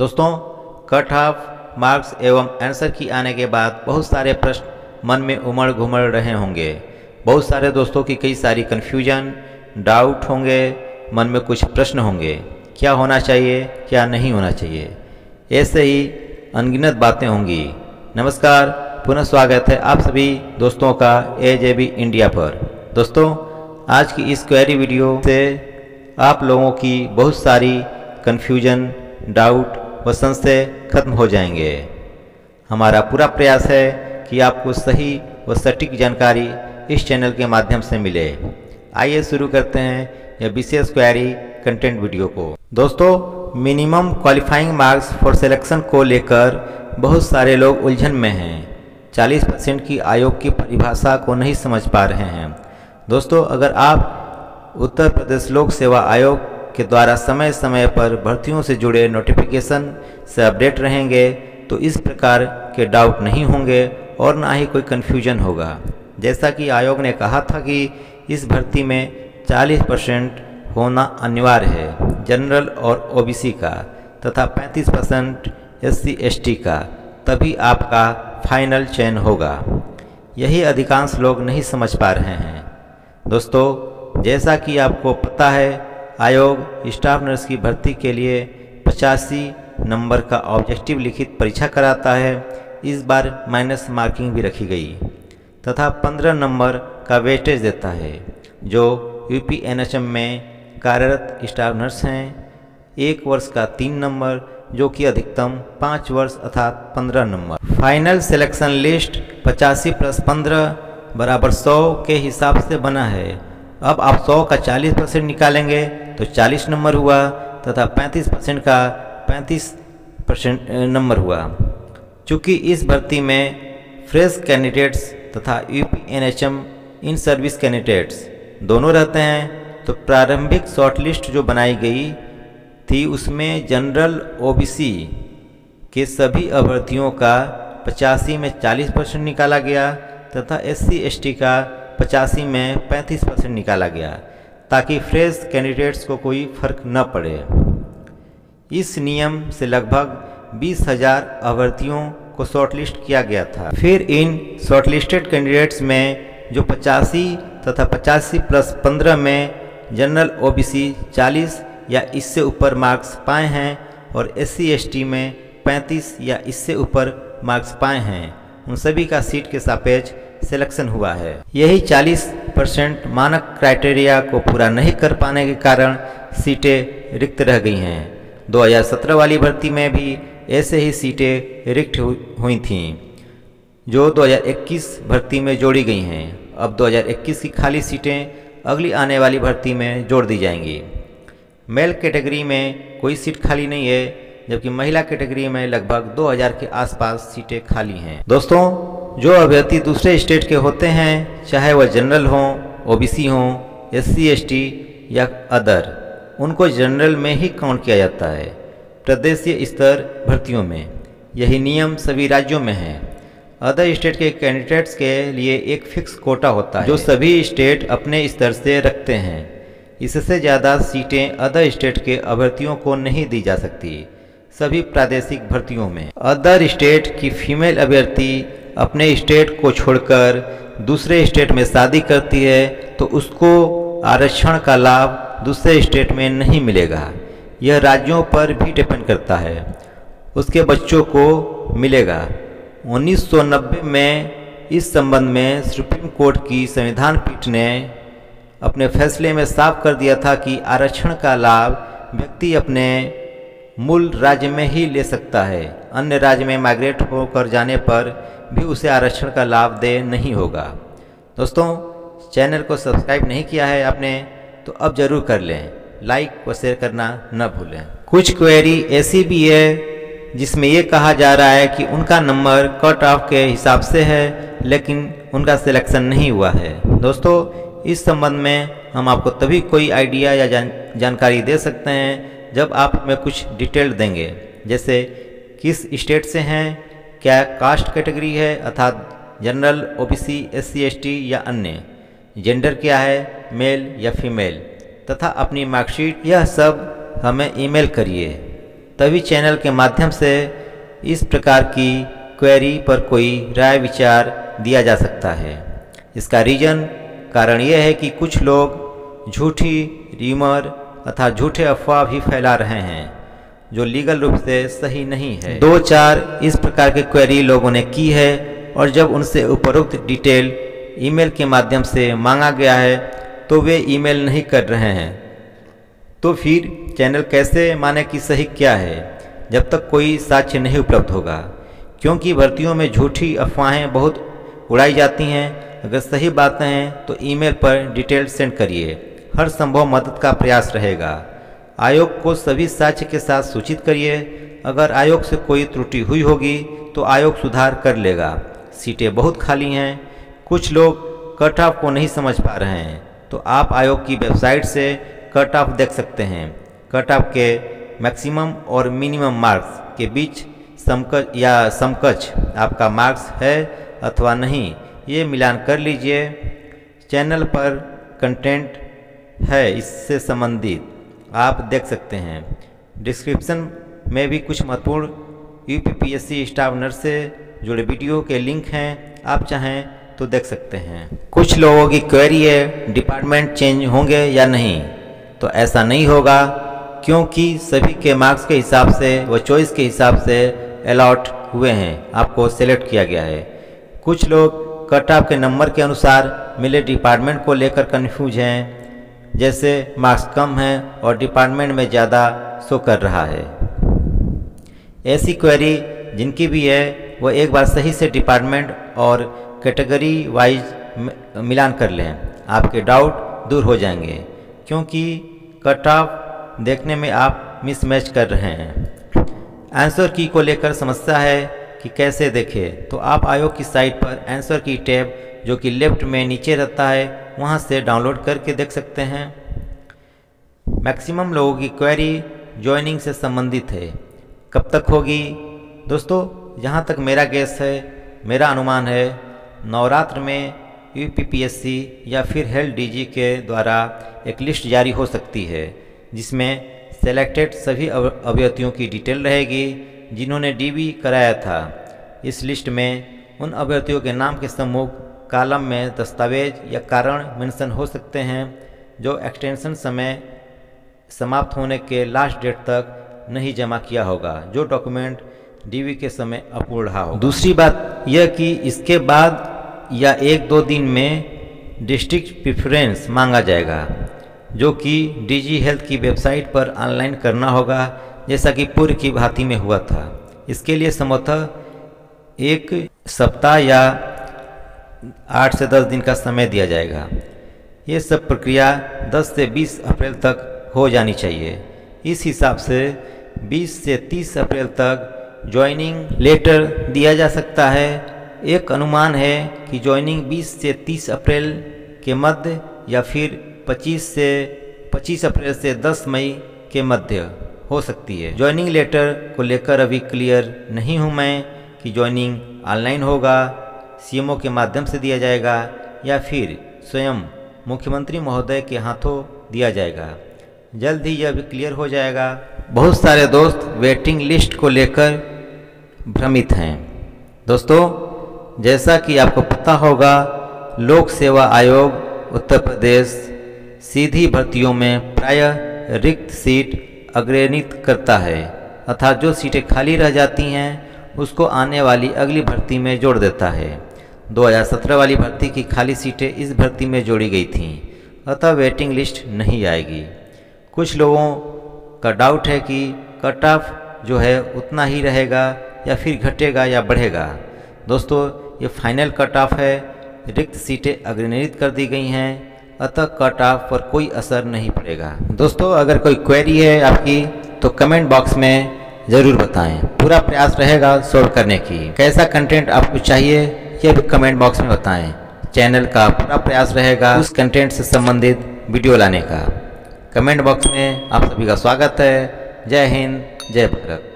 दोस्तों cut off marks एवं answer key आने के बाद बहुत सारे प्रश्न मन में उमड़ घुमड़ रहे होंगे, बहुत सारे दोस्तों की कई सारी कन्फ्यूजन डाउट होंगे, मन में कुछ प्रश्न होंगे, क्या होना चाहिए क्या नहीं होना चाहिए, ऐसे ही अनगिनत बातें होंगी। नमस्कार, पुनः स्वागत है आप सभी दोस्तों का AJB इंडिया पर। दोस्तों आज की इस क्वेरी वीडियो से आप लोगों की बहुत सारी कन्फ्यूजन डाउट व संशय खत्म हो जाएंगे। हमारा पूरा प्रयास है कि आपको सही व सटीक जानकारी इस चैनल के माध्यम से मिले। आइए शुरू करते हैं यह विशेष क्वेरी कंटेंट वीडियो को। दोस्तों minimum qualifying marks for selection को लेकर बहुत सारे लोग उलझन में हैं। 40% की आयोग की परिभाषा को नहीं समझ पा रहे हैं। दोस्तों अगर आप उत्तर प्रदेश लोक सेवा आयोग के द्वारा समय समय पर भर्तियों से जुड़े नोटिफिकेशन से अपडेट रहेंगे तो इस प्रकार के डाउट नहीं होंगे और ना ही कोई कन्फ्यूजन होगा। जैसा कि आयोग ने कहा था कि इस भर्ती में 40% होना अनिवार्य है जनरल और OBC का तथा 35% SC/ST का, तभी आपका फाइनल चयन होगा। यही अधिकांश लोग नहीं समझ पा रहे हैं। दोस्तों जैसा कि आपको पता है आयोग स्टाफ नर्स की भर्ती के लिए 85 नंबर का ऑब्जेक्टिव लिखित परीक्षा कराता है। इस बार माइनस मार्किंग भी रखी गई तथा 15 नंबर का वेटेज देता है। जो UPNHM में कार्यरत स्टाफ नर्स हैं, 1 वर्ष का 3 नंबर जो कि अधिकतम 5 वर्ष अर्थात 15 नंबर। फाइनल सिलेक्शन लिस्ट 85+15 बराबर 100 के हिसाब से बना है। अब आप 100 का 40% निकालेंगे तो 40 नंबर हुआ तथा 35% का 35% नंबर हुआ। चूँकि इस भर्ती में फ्रेश कैंडिडेट्स तथा UPNHM इन सर्विस कैंडिडेट्स दोनों रहते हैं, तो प्रारंभिक शॉर्टलिस्ट जो बनाई गई थी उसमें जनरल OBC के सभी अभ्यर्थियों का 85 में 40% निकाला गया तथा SC/ST का 85 में 35% निकाला गया ताकि फ्रेश कैंडिडेट्स को कोई फर्क न पड़े। इस नियम से लगभग 20,000 अभ्यर्थियों को शॉर्टलिस्ट किया गया था। फिर इन शॉर्टलिस्टेड कैंडिडेट्स में जो 85 तथा 85+15 में जनरल OBC 40 या इससे ऊपर मार्क्स पाए हैं और SC/ST में 35 या इससे ऊपर मार्क्स पाए हैं, उन सभी का सीट के सापेक्ष सिलेक्शन हुआ है। यही 40% मानक क्राइटेरिया को पूरा नहीं कर पाने के कारण सीटें रिक्त रह गई हैं। 2017 वाली भर्ती में भी ऐसे ही सीटें रिक्त हुई थीं जो 2021 भर्ती में जोड़ी गई हैं। अब 2021 की खाली सीटें अगली आने वाली भर्ती में जोड़ दी जाएंगी। मेल कैटेगरी में कोई सीट खाली नहीं है, जबकि महिला कैटेगरी में लगभग 2000 के आसपास सीटें खाली हैं। दोस्तों जो अभ्यर्थी दूसरे स्टेट के होते हैं, चाहे वह जनरल हों, OBC हों, SC/ST या अदर, उनको जनरल में ही काउंट किया जाता है प्रदेशीय स्तर भर्तियों में। यही नियम सभी राज्यों में है। अदर स्टेट के कैंडिडेट्स के लिए एक फिक्स कोटा होता है जो सभी स्टेट अपने स्तर से रखते हैं। इससे ज़्यादा सीटें अदर स्टेट के अभ्यर्थियों को नहीं दी जा सकती। सभी प्रादेशिक भर्तियों में अदर स्टेट की फीमेल अभ्यर्थी अपने स्टेट को छोड़कर दूसरे स्टेट में शादी करती है तो उसको आरक्षण का लाभ दूसरे स्टेट में नहीं मिलेगा। यह राज्यों पर भी डिपेंड करता है, उसके बच्चों को मिलेगा। 1990 में इस संबंध में सुप्रीम कोर्ट की संविधान पीठ ने अपने फैसले में साफ कर दिया था कि आरक्षण का लाभ व्यक्ति अपने मूल राज्य में ही ले सकता है। अन्य राज्य में माइग्रेट होकर जाने पर भी उसे आरक्षण का लाभ देय नहीं होगा। दोस्तों चैनल को सब्सक्राइब नहीं किया है आपने तो अब ज़रूर कर लें, लाइक व शेयर करना न भूलें। कुछ क्वेरी ऐसी भी है जिसमें यह कहा जा रहा है कि उनका नंबर कट ऑफ के हिसाब से है लेकिन उनका सिलेक्शन नहीं हुआ है। दोस्तों इस संबंध में हम आपको तभी कोई आइडिया या जानकारी दे सकते हैं जब आप हमें कुछ डिटेल देंगे, जैसे किस स्टेट से हैं, क्या कास्ट कैटेगरी है अर्थात जनरल, OBC, SC/ST या अन्य, जेंडर क्या है मेल या फीमेल, तथा अपनी मार्कशीट। यह सब हमें ईमेल करिए तभी चैनल के माध्यम से इस प्रकार की क्वेरी पर कोई राय विचार दिया जा सकता है। इसका रीज़न कारण यह है कि कुछ लोग झूठी रीमर अर्थात झूठे अफवाह भी फैला रहे हैं जो लीगल रूप से सही नहीं है। 2-4 इस प्रकार के क्वेरी लोगों ने की है और जब उनसे उपरोक्त डिटेल ईमेल के माध्यम से मांगा गया है तो वे ईमेल नहीं कर रहे हैं, तो फिर चैनल कैसे माने कि सही क्या है जब तक कोई साक्ष्य नहीं उपलब्ध होगा, क्योंकि भर्तियों में झूठी अफवाहें बहुत उड़ाई जाती हैं। अगर सही बातें हैं तो ईमेल पर डिटेल सेंड करिए, हर संभव मदद का प्रयास रहेगा। आयोग को सभी साक्ष्य के साथ सूचित करिए, अगर आयोग से कोई त्रुटि हुई होगी तो आयोग सुधार कर लेगा। सीटें बहुत खाली हैं, कुछ लोग कट ऑफ को नहीं समझ पा रहे हैं, तो आप आयोग की वेबसाइट से कट ऑफ देख सकते हैं। कट ऑफ के मैक्सिमम और मिनिमम मार्क्स के बीच समकक्ष या समकक्ष आपका मार्क्स है अथवा नहीं, ये मिलान कर लीजिए। चैनल पर कंटेंट है इससे संबंधित आप देख सकते हैं। डिस्क्रिप्शन में भी कुछ महत्वपूर्ण यूपीपीएससी स्टाफ नर्स से जुड़े वीडियो के लिंक हैं, आप चाहें तो देख सकते हैं। कुछ लोगों की क्वेरी है डिपार्टमेंट चेंज होंगे या नहीं, तो ऐसा नहीं होगा क्योंकि सभी के मार्क्स के हिसाब से व चॉइस के हिसाब से अलॉट हुए हैं, आपको सेलेक्ट किया गया है। कुछ लोग कट ऑफ के नंबर के अनुसार मिले डिपार्टमेंट को लेकर कन्फ्यूज हैं, जैसे मार्क्स कम हैं और डिपार्टमेंट में ज़्यादा शो कर रहा है। ऐसी क्वेरी जिनकी भी है वह एक बार सही से डिपार्टमेंट और कैटेगरी वाइज मिलान कर लें, आपके डाउट दूर हो जाएंगे, क्योंकि कट ऑफ देखने में आप मिसमैच कर रहे हैं। आंसर की को लेकर समस्या है कि कैसे देखें, तो आप आयोग की साइट पर आंसर की टैब जो कि लेफ्ट में नीचे रहता है वहां से डाउनलोड करके देख सकते हैं। मैक्सिमम लोगों की क्वेरी ज्वाइनिंग से संबंधित है, कब तक होगी? दोस्तों जहां तक मेरा गेस है, मेरा अनुमान है, नवरात्र में यूपीपीएससी या फिर हेल्थ डीजी के द्वारा एक लिस्ट जारी हो सकती है जिसमें सेलेक्टेड सभी अभ्यर्थियों की डिटेल रहेगी जिन्होंने डीबी कराया था। इस लिस्ट में उन अभ्यर्थियों के नाम के समूह कालम में दस्तावेज या कारण मेंशन हो सकते हैं जो एक्सटेंशन समय समाप्त होने के लास्ट डेट तक नहीं जमा किया होगा, जो डॉक्यूमेंट डीवी के समय अपूर्ण रहा होगा। दूसरी बात यह कि इसके बाद या 1-2 दिन में डिस्ट्रिक्ट प्रेफरेंस मांगा जाएगा जो कि डीजी हेल्थ की वेबसाइट पर ऑनलाइन करना होगा, जैसा कि पूर्व की भांति में हुआ था। इसके लिए संभवतः 1 सप्ताह या 8 से 10 दिन का समय दिया जाएगा। ये सब प्रक्रिया 10 से 20 अप्रैल तक हो जानी चाहिए। इस हिसाब से 20 से 30 अप्रैल तक ज्वाइनिंग लेटर दिया जा सकता है। एक अनुमान है कि ज्वाइनिंग 20 से 30 अप्रैल के मध्य या फिर 25 अप्रैल से 10 मई के मध्य हो सकती है। ज्वाइनिंग लेटर को लेकर अभी क्लियर नहीं हूँ मैं कि ज्वाइनिंग ऑनलाइन होगा, सीएमओ के माध्यम से दिया जाएगा या फिर स्वयं मुख्यमंत्री महोदय के हाथों दिया जाएगा। जल्द ही यह भी क्लियर हो जाएगा। बहुत सारे दोस्त वेटिंग लिस्ट को लेकर भ्रमित हैं। दोस्तों जैसा कि आपको पता होगा, लोक सेवा आयोग उत्तर प्रदेश सीधी भर्तियों में प्रायः रिक्त सीट अग्रेणित करता है, अर्थात जो सीटें खाली रह जाती हैं उसको आने वाली अगली भर्ती में जोड़ देता है। 2017 वाली भर्ती की खाली सीटें इस भर्ती में जोड़ी गई थीं, अतः वेटिंग लिस्ट नहीं आएगी। कुछ लोगों का डाउट है कि कट ऑफ जो है उतना ही रहेगा या फिर घटेगा या बढ़ेगा। दोस्तों ये फाइनल कट ऑफ है, रिक्त सीटें अग्रेणित कर दी गई हैं, अतः कट ऑफ पर कोई असर नहीं पड़ेगा। दोस्तों अगर कोई क्वेरी है आपकी तो कमेंट बॉक्स में ज़रूर बताएं, पूरा प्रयास रहेगा सॉल्व करने की। कैसा कंटेंट आपको चाहिए यह भी कमेंट बॉक्स में बताएं, चैनल का पूरा प्रयास रहेगा उस कंटेंट से संबंधित वीडियो लाने का। कमेंट बॉक्स में आप सभी का स्वागत है। जय हिंद, जय भारत।